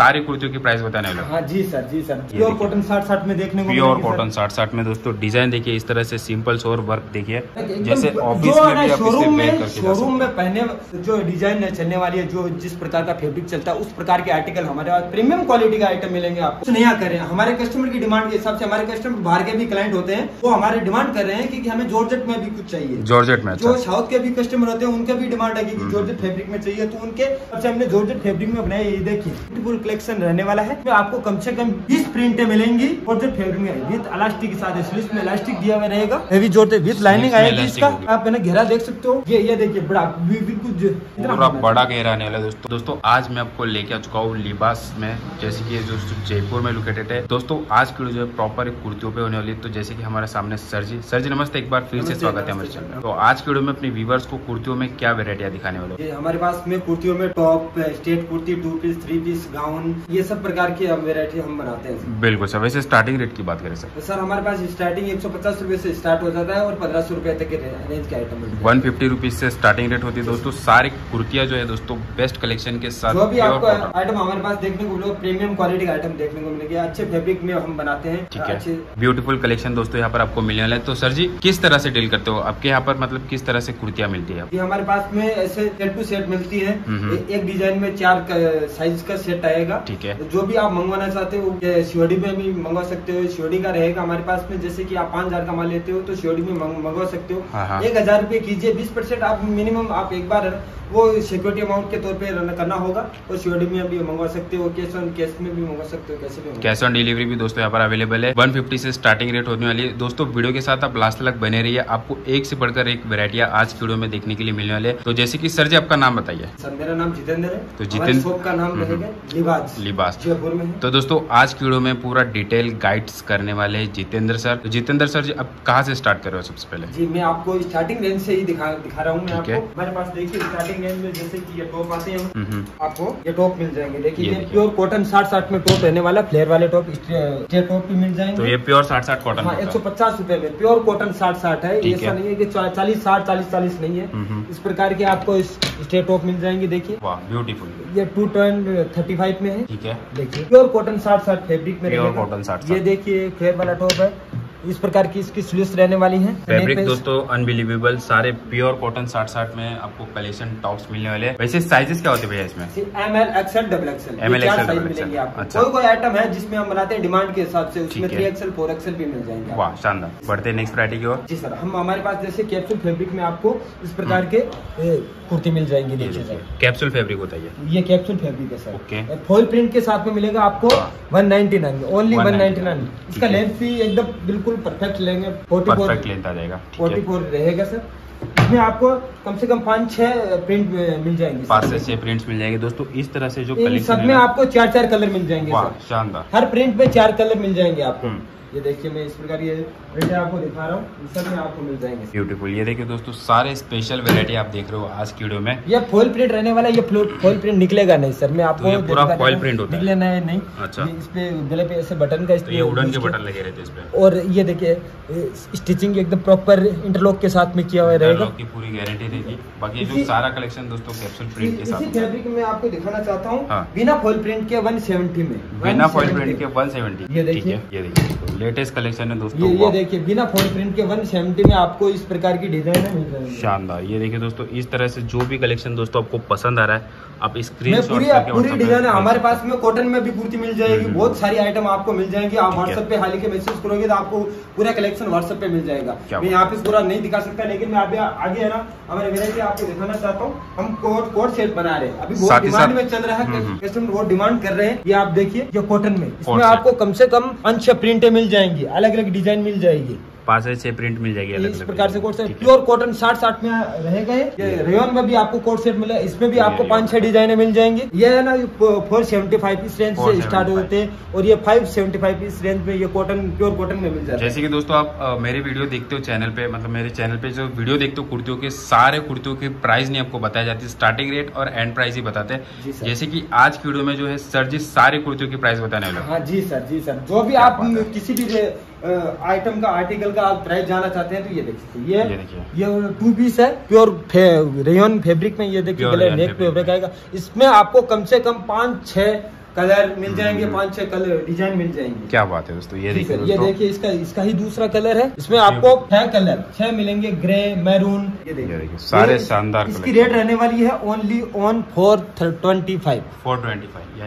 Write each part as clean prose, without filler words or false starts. सारी कुर्तियों की प्राइस बताने वाले। हाँ जी सर प्योर कॉटन 60-60 में देखने को मिलेगा। प्योर कॉटन 60-60 में दोस्तों डिजाइन देखिए, इस तरह से सिंपल्स और वर्क देखिए, जैसे ऑफिस में भी शोरूम में पहने जो डिजाइन चलने वाली है, जो जिस प्रकार का फैब्रिक चलता है उस प्रकार के आर्टिकल हमारे पास प्रीमियम क्वालिटी का आइटम मिलेंगे। आप कुछ नया करें, हमारे कस्टमर की डिमांड के हिसाब से हमारे कस्टमर बाहर के भी क्लाइंट होते हैं, वो हमारे डिमांड कर रहे हैं कि हमें जॉर्जेट में भी कुछ चाहिए। जॉर्जेट में जो साउथ के भी कस्टमर होते हैं उनके भी डिमांड है कि जॉर्जेट फैब्रिक में चाहिए, तो उनके सबसे हमने जॉर्जेट फैब्रिक में बनाया। ये देखिए ब्यूटीफुल कलेक्शन रहने वाला है, आपको कम से कम 20 प्रिंटें मिलेंगी जॉर्जेट फैब्रिक में विद इलास्टिक के साथ। स्लीव्स में इलास्टिक दिया हुआ रहेगा, हैवी जॉर्जेट विद लाइनिंग आएगी। इसका आप है ना घेरा देख सकते हो, ये देखिए बड़ा बिल्कुल इतना बड़ा घेरा आने वाला है। दोस्तों आज मैं आपको लेके आ चुका हूँ लिबास में, जैसे कि जयपुर में लोकेटेड है। दोस्तों आज की जो है प्रॉपर कुर्तियों पे होने वाली है, तो जैसे कि हमारे सामने सर जी नमस्ते, एक बार फिर से स्वागत है हमारे चैनल में। तो आज की वीडियो में अपने व्यूवर्स को कुर्तियों में क्या वेरायटियां दिखाने वाले हैं। हमारे पास में कुर्तियों में top, straight kurti, 2 piece 3 piece, gown, ये सब प्रकार की वेरायटी हम बनाते हैं। बिल्कुल सर, वैसे स्टार्टिंग रेट की बात करें सर हमारे पास स्टार्टिंग 150 रुपए से स्टार्ट हो जाता है और 1500 रुपए तक के रेंज के आइटम 150 रुपीज से स्टार्टिंग रेट होती है। दोस्तों सारी कुर्तियां जो है दोस्तों बेस्ट कलेक्शन के साथ जो भी आपको आइटम हमारे पास देखने को मिलेगा, प्रीमियम क्वालिटी का आइटम देखने को मिलेगा, अच्छे फैब्रिक में हम बनाते हैं। ठीक है, ब्यूटीफुल कलेक्शन दोस्तों यहाँ पर आपको मिलने वाला है। तो सर जी किस तरह से डील करते हो, आपके यहाँ पर मतलब किस तरह से कुर्तियाँ मिलती है? हमारे पास में ऐसे सेट टू सेट मिलती है, एक डिजाइन में 4 साइज का सेट आएगा। ठीक है, जो भी आप मंगवाना चाहते हो शिवडी में भी मंगवा सकते हो, शिवडी का रहेगा हमारे पास में। जैसे कि आप 5000 का माल लेते हो तो शिवडी में मंगवा सकते हो, 1000 रूपये कीजिए, 20% आप मिनिमम आप एक बार वो सिक्योरिटी अमाउंट के तौर पे रन करना होगा। और शिवडी में भी मंगवा सकते हो, कैश में भी मंगवा सकते हो, कैसे भी। कैश ऑन डिलीवरी भी दोस्तों यहाँ पर अवेलेबल है। 150 से स्टार्टिंग रेट होने वाली है। दोस्तों वीडियो के साथ आप लास्ट तक बने रहिए, आपको एक से बढ़कर एक वैरायटी आज वीडियो में देखने के लिए मिलने वाले। तो जैसे कि सर जी आपका नाम बताइए। सर मेरा नाम जितेंद्र है, तो जितेंद्र शॉप का नाम रहेगा लिबास जयपुर में। तो दोस्तों आज की वीडियो में पूरा डिटेल गाइड्स करने वाले हैं जितेंद्र सर। तो जितेंद्र सर जी आप कहाँ से स्टार्ट कर रहे हो? सबसे पहले जी मैं आपको स्टार्टिंग रेंज से ही दिखा रहा हूँ मैं आपको। हमारे पास देखिए स्टार्टिंग रेंज में जैसे की ये टॉप आते हैं, आपको ये टॉप मिल जाएंगे। देखिए प्योर कॉटन 60-60 में टॉप रहने वाला, फ्लेयर वाले टॉप, स्ट्रेट टॉप भी मिल जाएंगे। तो ये प्योर 60-60 कॉटन 150 रुपए में प्योर कॉटन 60-60 है, ऐसा नहीं है की 40-60 40-40 नहीं है। इस प्रकार के आपको स्ट्रेट टॉप मिल जाएंगे। देखिए ब्यूटीफुल, ये 235 में है। ठीक है, देखिए प्योर कॉटन 60-60 फैब्रिक में प्योर कॉटन 60-60। ये देखिए फ्लेयर वाला टॉप है, इस प्रकार की इसकी स्लीव्स रहने वाली है। फैब्रिक दोस्तों अनबिलीवेबल, सारे प्योर कॉटन 60-60 में आपको कलेक्शन टॉप्स मिलने वाले हैं। वैसे साइजेस क्या होते हैं भैया इसमें? ML, XL, XXL मिलेंगे आपको। अच्छा। कोई आइटम है जिसमें हम बनाते हैं डिमांड के हिसाब से, उसमें 3XL 4XL भी मिल जाएंगे। वाह शानदार, बढ़ते नेक्स्ट वैरायटी की ओर। जी सर, हम हमारे पास जैसे कैप्सूल फैब्रिक में आपको इस प्रकार के कुर्ती मिल जाएंगी। देखिए सर कैप्सूल फैब्रिक होता है, ये कैप्सूल फैब्रिक है सर, फॉल प्रिंट के साथ में मिलेगा आपको 199, ओनली 199। इसका लेंथ भी एकदम बिल्कुल परफेक्ट लेंगे, 44 आ जाएगा, 44 रहेगा सर। इसमें आपको कम से कम 5-6 प्रिंट मिल जाएंगे, 5 से 6 प्रिंट्स मिल जाएंगे। दोस्तों इस तरह से जो सब में आपको 4-4 कलर मिल जाएंगे सर, शानदार, हर प्रिंट में 4 कलर मिल जाएंगे आपको। ये देखिए मैं इस प्रकार ये वैरायटी आपको दिखा रहा हूँ, सब में आपको मिल जाएंगे। ब्यूटीफुल, ये देखिए दोस्तों सारे स्पेशल वैरायटी आप देख रहे हो आज की वीडियो में। ये फॉल प्रिंट रहने वाला, ये फॉल प्रिंट निकलेगा नहीं सर, मैं आपको तो पूरा फॉल प्रिंट होता है, निकलेना है नहीं। अच्छा, इस पे गले पे ऐसे बटन का, ये वुडन के बटन लगे रहते हैं इस पे। और ये देखिए स्टिचिंग एकदम प्रॉपर इंटरलॉक के साथ में किया हुआ रहेगा, की पूरी गारंटी रहेगी। बाकी जो सारा कलेक्शन दोस्तों कैप्सूल प्रिंट के साथ फैब्रिक में आपको दिखाना चाहता हूँ, बिना फॉल प्रिंट के 170 में, बिना फॉल प्रिंट के 170। ये देखिए, ये देखिए लेटेस्ट कलेक्शन है दोस्तों। ये देखिए बिना फॉल प्रिंट के 170 में आपको इस प्रकार की डिजाइन मिल जाएगी। शानदार, ये देखिए दोस्तों इस तरह से जो भी कलेक्शन दोस्तों आपको पसंद आ रहा है आप स्क्रीनशॉट करके पूरी डिजाइन हमारे पास में कॉटन में भी कुर्ती मिल जाएगी। बहुत सारी आइटम आपको मिल जाएंगे, आप व्हाट्सएप पे हाल ही के मैसेज करोगे तो आपको पूरा कलेक्शन व्हाट्सएप पे मिल जाएगा। मैं यहाँ पे पूरा नहीं दिखा सकता, लेकिन मैं आगे है ना हमारे वैरायटी आपको दिखाना चाहता हूँ। हम कोट सेट बना रहे हैं, अभी बहुत डिमांड में चल रहा है, कस्टमर बहुत डिमांड कर रहे हैं। ये आप देखिए ये कॉटन में, इसमें आपको कम से कम 5-6 प्रिंटें मिल जाएंगी, अलग अलग डिजाइन मिल जाएगी, 5-6 प्रिंट मिल जाएगी अलग अलग प्रकार से। कोट सेट प्योर कॉटन 60-60 में रहेगा, रेयन में भी आपको कोट सेट मिलेगा, इसमें भी आपको 5-6 डिजाइने मिल जाएंगी। ये है ना 475 इस रेंज से स्टार्ट होते हैं, और ये 575 इस रेंज में ये कॉटन प्योर कॉटन में मिल जाएगा। जैसे कि दोस्तों आप मेरी वीडियो देखते हो चैनल पे, मतलब मेरे चैनल पे जो वीडियो देखते हो कुर्तियों के, सारे कुर्तियों की प्राइस नहीं आपको बताई जाती, स्टार्टिंग रेट और एंड प्राइस ही बताते हैं। जैसे की आज की वीडियो में जो है सर जी सारे कुर्तियों की प्राइस बताने वाले। हाँ जी सर जो भी आप किसी भी आइटम का आर्टिकल का आप प्राइस जाना चाहते हैं तो ये देख सकते हैं। ये 2 पीस है प्योर रेयन फैब्रिक में, ये देखिए नेक पे आएगा, इसमें आपको कम से कम 5-6 कलर मिल जाएंगे, 5-6 कलर डिजाइन मिल जाएंगे। क्या बात है दोस्तों, ये देखिए इसका ही दूसरा कलर है। इसमें आपको 6 कलर 6 मिलेंगे, ग्रे, मैरून, ये देखिए सारे शानदार। इसकी रेट रहने वाली है ओनली ऑन 425।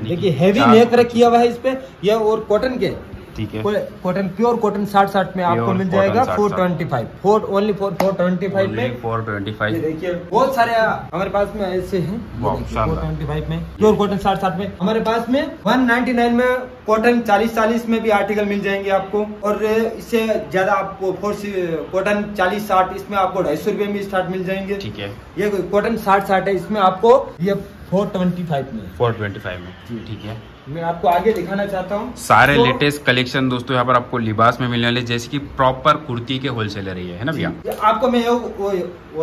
देखिए हैवी नेक वर्क किया हुआ है इस पे, यह और कॉटन के, ठीक है, कॉटन प्योर कॉटन 60-60 में आपको मिल जाएगा 425। ओनली 425 में 425। देखिए बहुत सारे हमारे पास में ऐसे हैं 425 में प्योर कॉटन 60-60 में। हमारे पास में 199 में कॉटन 40-40 में भी आर्टिकल मिल जाएंगे आपको, और इससे ज्यादा आपको कॉटन 40-60 इसमें आपको 250 में स्टार्ट मिल जाएंगे, ठीक है। ये कॉटन 60-60 है, इसमें आपको ये 425 में 425 में, ठीक है। मैं आपको आगे दिखाना चाहता हूँ सारे लेटेस्ट कलेक्शन दोस्तों। यहाँ पर आपको लिबास में मिलने वाले, जैसे कि प्रॉपर कुर्ती के होलसेलर ही है ना भैया। आपको मैं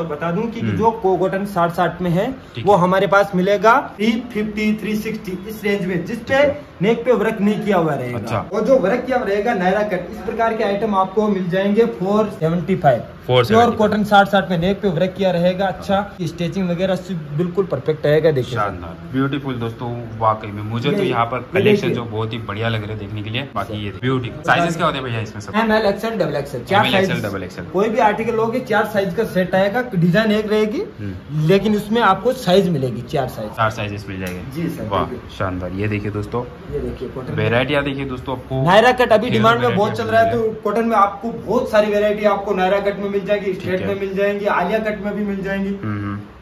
और बता दूं कि जो कॉटन 60-60 में है वो हमारे पास मिलेगा 350-360 इस रेंज में, जिसपे नेक पे वर्क नहीं किया हुआ रहेगा। अच्छा। और जो वर्क किया हुआ रहेगा नायरा कट, इस प्रकार के आइटम आपको मिल जाएंगे 475। और कॉटन 60-60 में नेक पे वर्क किया रहेगा, अच्छा स्टिचिंग वगैरह बिल्कुल परफेक्ट रहेगा। देखिए ब्यूटीफुल दोस्तों, वाकई में मुझे तो यहाँ पर कलेक्शन जो बहुत ही बढ़िया लग रहे हैं देखने के लिए। बाकी ये ब्यूटीफुल साइजेस क्या होते हैं भैया इसमें? सब M L XL double XL, 4 size, कोई भी आर्टिकल होगी 4 साइज का सेट आएगा। डिजाइन एक रहेगी लेकिन उसमें आपको साइज मिलेगी 4 साइजेस मिल जाएंगे जी सर। वाह शानदार। ये देखिए दोस्तों, ये देखिए वेरायटियाँ देखिए दोस्तों। आपको नायरा कट अभी डिमांड में बहुत चल रहा है, तो कॉटन में आपको बहुत सारी वेरायटी आपको नायरा कट में मिल जाएगी, स्ट्रेट में मिल जाएंगी, आलिया कट में भी मिल जाएंगी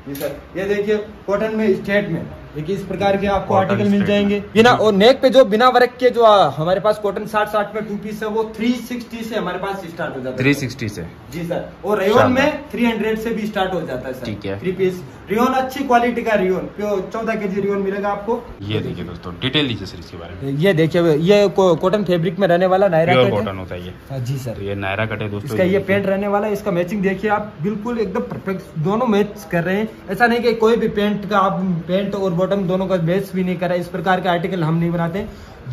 जी सर। ये देखिए कॉटन में स्ट्रेट में देखिए इस प्रकार के आपको आर्टिकल मिल जाएंगे बिना, और नेक पे जो बिना वर्क के जो हमारे पास कॉटन 60-60 में 2 पीस है वो 360 से हमारे पास स्टार्ट हो जाता है। 360 से जी सर, और रेयन में 300 से भी स्टार्ट हो जाता है सर, ठीक है। 3 पीस रेयन, अच्छी क्वालिटी का रेयन, 14 kg रेयन मिलेगा आपको। ये देखिए दोस्तों डिटेल दीजिए सर इसके बारे में। ये देखिए ये कॉटन फेब्रिक में रहने वाला नायरा कट कॉटन होता है जी सर। ये नायरा कट है दोस्तों, इसका ये पेंट रहने वाला है। इसका मैचिंग देखिए आप, बिल्कुल एकदम परफेक्ट दोनों मैच कर रहे हैं। ऐसा नहीं कि कोई भी पेंट का आप पेंट और बॉटम दोनों का बेस भी नहीं करा, इस प्रकार के आर्टिकल हम नहीं बनाते,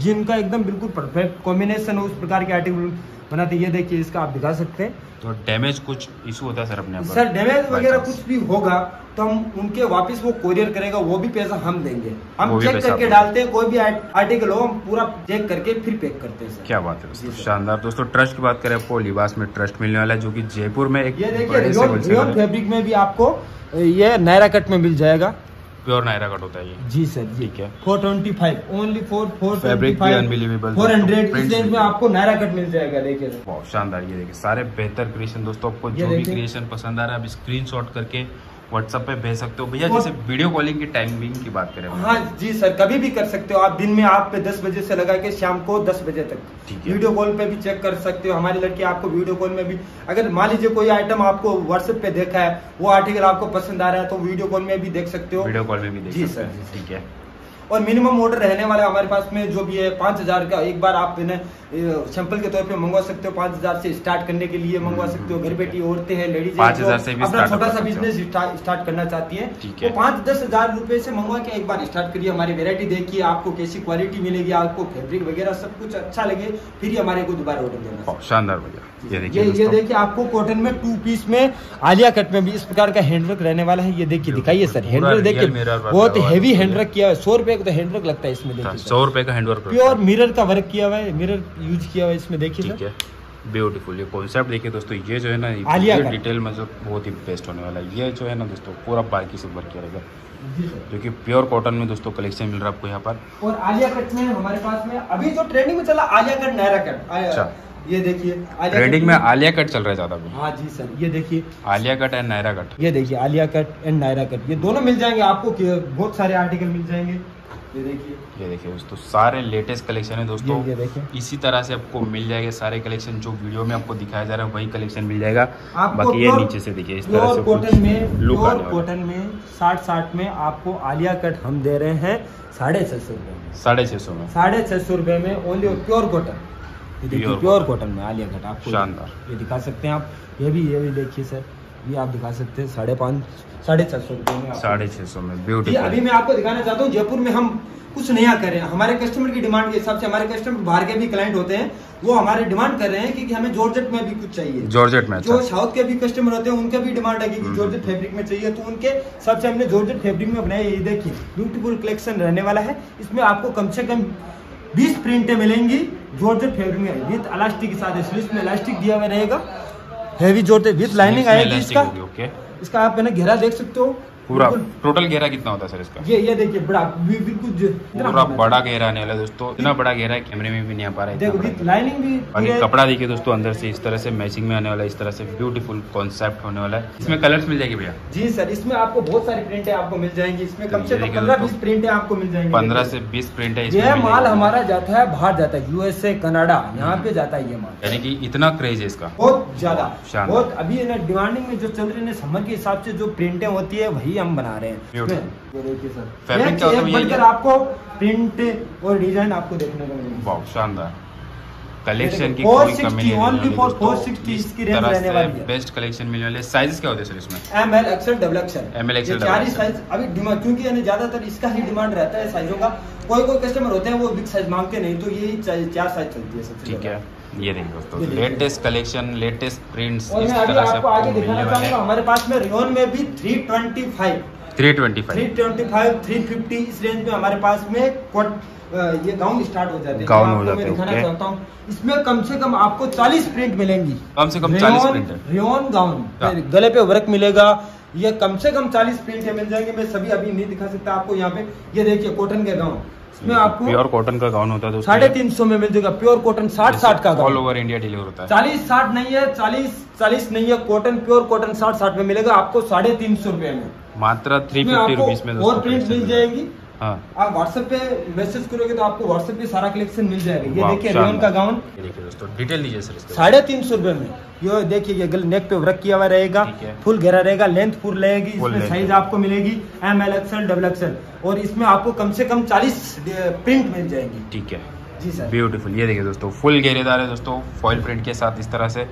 जिनका एकदम बिल्कुल परफेक्ट कॉम्बिनेशन हो उस प्रकार के आर्टिकल बनाते। ये देखिए इसका आप दिखा सकते हैं। तो डैमेज कुछ इशू होता है सर अपने सर, डैमेज वगैरह कुछ भी होगा तो हम उनके वापस वो कोरियर करेगा, वो भी पैसा हम देंगे। हम चेक करके डालते हैं, कोई भी आर्टिकल हो हम पूरा चेक करके फिर पैक करते हैं। क्या बात है शानदार दोस्तों। ट्रस्ट की बात करें, आपको लिबास में ट्रस्ट मिलने वाला है जो की जयपुर में। ये देखिए फैब्रिक में भी आपको ये नायरा कट में मिल जाएगा, प्योर नायरा कट होता है ये जी सर, ठीक है। 425 ओनली 400 रेंज में आपको नायरा कट मिल जाएगा। देखिए बहुत शानदार। ये देखिए सारे बेहतर क्रिएशन दोस्तों, आपको जो भी क्रिएशन पसंद आ रहा है आप स्क्रीनशॉट करके व्हाट्सएप पे भेज सकते हो भैया। जैसे वीडियो कॉलिंग की टाइमिंग की बात करें, हाँ जी सर, कभी भी कर सकते हो आप। दिन में आप 10 बजे से लगा के शाम को 10 बजे तक वीडियो कॉल पे भी चेक कर सकते हो। हमारी लड़की आपको वीडियो कॉल में भी, अगर मान लीजिए कोई आइटम आपको व्हाट्सएप पे देखा है, वो आर्टिकल आपको पसंद आ रहा है तो वीडियो कॉल में भी देख सकते हो। वीडियो कॉल में भी देख सकते हो, ठीक है। और मिनिमम ऑर्डर रहने वाला हमारे पास में जो भी है 5000 का। एक बार आप इन्हें सैंपल के तौर पे मंगवा सकते हो, 5000 से स्टार्ट करने के लिए मंगवा सकते हो। घर बैठी औरतें हैं, लेडीज अपना छोटा सा बिजनेस स्टार्ट करना चाहती है तो 5-10 हजार रूपये से मंगवा के एक बार स्टार्ट करिए। हमारी वेरायटी देखिए, आपको कैसी क्वालिटी मिलेगी, आपको फैब्रिक वगैरह सब कुछ अच्छा लगे, फिर हमारे को दोबारा ऑर्डर देना। शानदार भैया। ये देखिए आपको कॉटन में 2 पीस में आलिया कट में भी इस प्रकार का हैंडवर्क रहने वाला है। ये देखिए दिखाइए सर हैंडवर्क, देखिए बहुत हैवी हैंडवर्क किया है। 100 रुपए तो हैंडवर्क लगता है इसमें, देखिए 100 रुपए का हैंडवर्क, प्योर मिरर का वर्क किया हुआ है, मिरर यूज किया हुआ है इसमें। देखिए ठीक है ब्यूटीफुल। ये कॉन्सेप्ट देखिए दोस्तों, ये जो है ना आलिया डिटेल में जो बहुत ही बेस्ट होने वाला है। ये जो है ना दोस्तों पूरा बारीकी से वर्क किया रहेगा, जो कि प्योर कॉटन में दोस्तों कलेक्शन मिल रहा है आपको यहाँ पर। और आलिया कट में हमारे पास में अभी जो ट्रेंडिंग में चला आलिया कट नायरा कट, अच्छा ये देखिए ट्रेंडिंग में आलिया कट चल रहा है ज्यादा। हाँ जी सर, ये देखिए Alia cut and Naira cut. ये देखिए Alia cut and Naira cut, ये दोनों मिल जाएंगे आपको, बहुत सारे आर्टिकल मिल जाएंगे। ये देखिए दोस्तों सारे लेटेस्ट कलेक्शन है दोस्तों। इसी तरह से आपको मिल जाएगा सारे कलेक्शन, जो वीडियो में आपको दिखाया जा रहा है वही कलेक्शन मिल जाएगा। बाकी ये नीचे से देखिए इस तरह से कॉटन में, लुक कॉटन में 60-60 में आपको आलिया कट हम दे रहे हैं 650 रुपए, 650 में 650 रुपए में only pure cotton. Pure cotton में आलिया कट आपको शानदार ये दिखा सकते हैं आप। ये भी देखिए सर ये आप दिखा सकते हैं 550 साढ़े 700 रुपये में 650 में ब्यूटीफुल। अभी मैं आपको दिखाना चाहता हूँ जयपुर में हम कुछ नया करें। हमारे कस्टमर की डिमांड के हिसाब से हमारे कस्टमर बाहर के भी क्लाइंट होते हैं, वो हमारे डिमांड कर रहे हैं कि हमें जॉर्जेट में भी कुछ चाहिए। जॉर्जेट में जो साउथ के भी कस्टमर होते हैं उनका भी डिमांड है कि जॉर्जेट फैब्रिक में चाहिए, तो उनके सबसे हमने जॉर्जेट फैब्रिक में बनाया। ये देखिए ब्यूटीफुल कलेक्शन रहने वाला है। इसमें आपको कम से कम 20 प्रिंटें मिलेंगी जॉर्जेट फैब्रिक में विद इलास्टिक के साथ। स्लीव्स में इलास्टिक दिया हुआ रहेगा, हैवी जॉर्जेट विद लाइनिंग आएगी। इसका आप है ना घेरा देख सकते हो, पूरा टोटल घेरा कितना होता है सर इसका? ये देखिए बड़ा पूरा बड़ा घेरा आने वाला है दोस्तों। इतना बड़ा घेरा है कैमरे में भी नहीं आ पा रहा है। लाइनिंग भी बाकी कपड़ा देखिए दोस्तों अंदर से इस तरह से मैचिंग में आने वाला है। इस तरह से ब्यूटीफुल कॉन्सेप्ट होने वाला है। इसमें कलर्स मिल जाएगी भैया? जी सर, इसमें आपको बहुत सारी प्रिंटें आपको मिल जाएंगी। इसमें कम से कम 15-20 प्रिंटें आपको मिल जाएंगी। 15 से 20 प्रिंट है। यह माल हमारा जाता है बाहर, जाता है यूएसए कनाडा, यहाँ पे जाता है ये माल। यानी की इतना क्रेज है इसका, बहुत ज्यादा। बहुत अभी डिमांडिंग में जो चल रही है समर के हिसाब से जो प्रिंटें होती है वही हम बना रहे हैं। फैब्रिक क्या होता है? आपको प्रिंट और डिजाइन आपको देखने को मिलेगा। शानदार कलेक्शन की कोई कमी नहीं है। 460 की रेंज रहने वाली है। बेस्ट कलेक्शन मिलने वाले। साइजेस क्या होते हैं सर इसमें? M L XL double XL. M L XL double XL size अभी डिमांड, क्योंकि यानी ज्यादातर इसका ही डिमांड रहता है साइजों का। कोई कस्टमर होते हैं वो बिग साइज मांगते नहीं, तो यही 4 साइज चलती है सबसे। ठीक है, ये देखिए दोस्तों लेटेस्ट कलेक्शन, लेटेस्ट प्रिंट्स इस तरह से आपको मिलने वाले हैं। हमारे पास में रेयन में भी 325, 350 इस रेंज में हमारे पास में ये गाउन स्टार्ट हो जाते हैं। गाउन हो जाते हैं, दिखाना चाहता हूँ। इसमें कम से कम आपको 40 प्रिंट मिलेंगी। कम से कम 40 प्रिंट है। रेयन गाउन, गले पे वर्क मिलेगा। ये कम से कम 40 प्रिंट मिल जाएंगे। मैं सभी अभी नहीं दिखा सकता आपको यहाँ पे। ये देखिए कॉटन के गाउन, इसमें आपको प्योर कॉटन का गाउन होता है 350 में मिल जाएगा। प्योर कॉटन 60-60 का ऑल ओवर इंडिया डिलीवर होता है। 40-60 नहीं है, 40-40 नहीं है। कॉटन प्योर कॉटन 60-60 में मिलेगा आपको 350 रुपए में, मात्र 350 में। और प्रिंट मिल जाएगी। हाँ। आप व्हाट्सएप पे मैसेज करोगे तो आपको व्हाट्सएप पे सारा कलेक्शन मिल जाएगा। ये देखिए रेयन का गाउन, देखिए दोस्तों डिटेल दीजिए सर इसका। 350 रुपए में ये देखिए, ये नेक पे वर्क किया हुआ रहेगा, फुल घेरा रहेगा, लेंथ फुल रहेगी। इसमें साइज आपको मिलेगी M L XL double XL, और इसमें आपको कम से कम 40 प्रिंट मिल जाएंगी। ठीक है जी सर, ब्यूटीफुल। ये देखिए दोस्तों फुल घेरेदार है दोस्तों, फॉइल प्रिंट के साथ। इस तरह से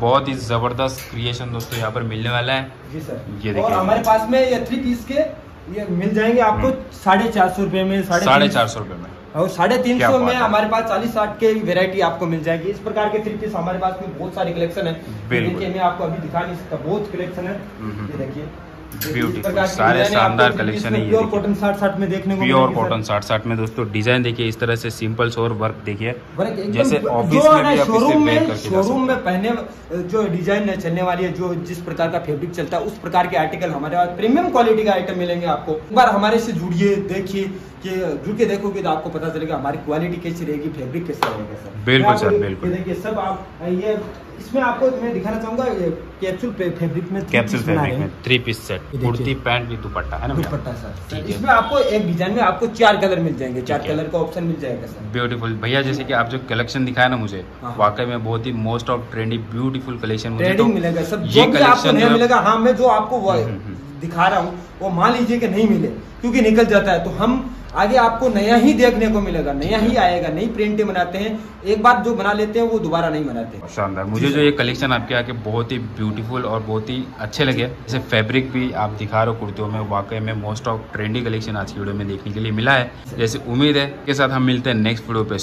बहुत ही जबरदस्त क्रिएशन दोस्तों यहाँ पर मिलने वाला है। जी सर, ये देखिए हमारे पास में ये 3 पीस के ये मिल जाएंगे आपको 450 रुपए में, 450 रुपए में, और 350 में हमारे पास 40-60 के वैरायटी आपको मिल जाएगी। इस प्रकार के 3 पीस हमारे पास में बहुत सारे कलेक्शन है। देखिए मैं आपको अभी दिखा नहीं सकता, बहुत कलेक्शन है। ये देखिए ब्यूटीफुल, सारे शानदार कलेक्शन है। प्योर कॉटन 60-60 में देखने को, प्योर कॉटन 60-60 में दोस्तों। डिजाइन देखिए इस तरह से सिंपल और वर्क देखिए, जैसे ऑफिस शोरूम में पहने जो डिजाइन चलने वाली है, जो जिस प्रकार का फैब्रिक चलता है उस प्रकार के आर्टिकल हमारे पास प्रीमियम क्वालिटी का आइटम मिलेंगे आपको। एक बार हमारे से जुड़िए, देखिए कि जुड़ के देखोगे तो आपको पता चलेगा हमारी क्वालिटी कैसी रहेगी, फैब्रिक कैसा रहेगा सर। बिल्कुल सर, बिल्कुल। देखिए सब आप ये इसमें आपको मैं दिखाना चाहूंगा कैप्सूल फैब्रिक में, कैप्सूल फैब्रिक में 3 piece set, kurti pant with dupatta है ना, दुपट्टा सर। इसमें आपको एक डिजाइन में आपको 4 कलर मिल जाएंगे, 4 कलर का ऑप्शन मिल जाएगा सर। ब्यूटीफुल भैया, जैसे की आप जो कलेक्शन दिखाया ना मुझे, वाकई में बहुत ही most of trendy beautiful collection मिलेगा सर। ये कलेक्शन नहीं मिलेगा, हाँ मैं जो आपको दिखा रहा हूँ वो मान लीजिए कि नहीं मिले क्योंकि निकल जाता है, तो हम आगे आपको नया ही देखने को मिलेगा, नया ही आएगा। नई प्रिंटें बनाते हैं, एक बार जो बना लेते हैं वो दोबारा नहीं बनाते। शानदार, मुझे जो ये कलेक्शन आपके आके बहुत ही ब्यूटीफुल और बहुत ही अच्छे लगे। जैसे फैब्रिक भी आप दिखा रहे हो कुर्तियों में, वाकई में मोस्ट ऑफ ट्रेंडी कलेक्शन आज की वीडियो में देखने के लिए मिला है। जैसे उम्मीद है के साथ हम मिलते हैं नेक्स्ट वीडियो पे।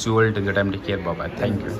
Take care, bye bye, thank you.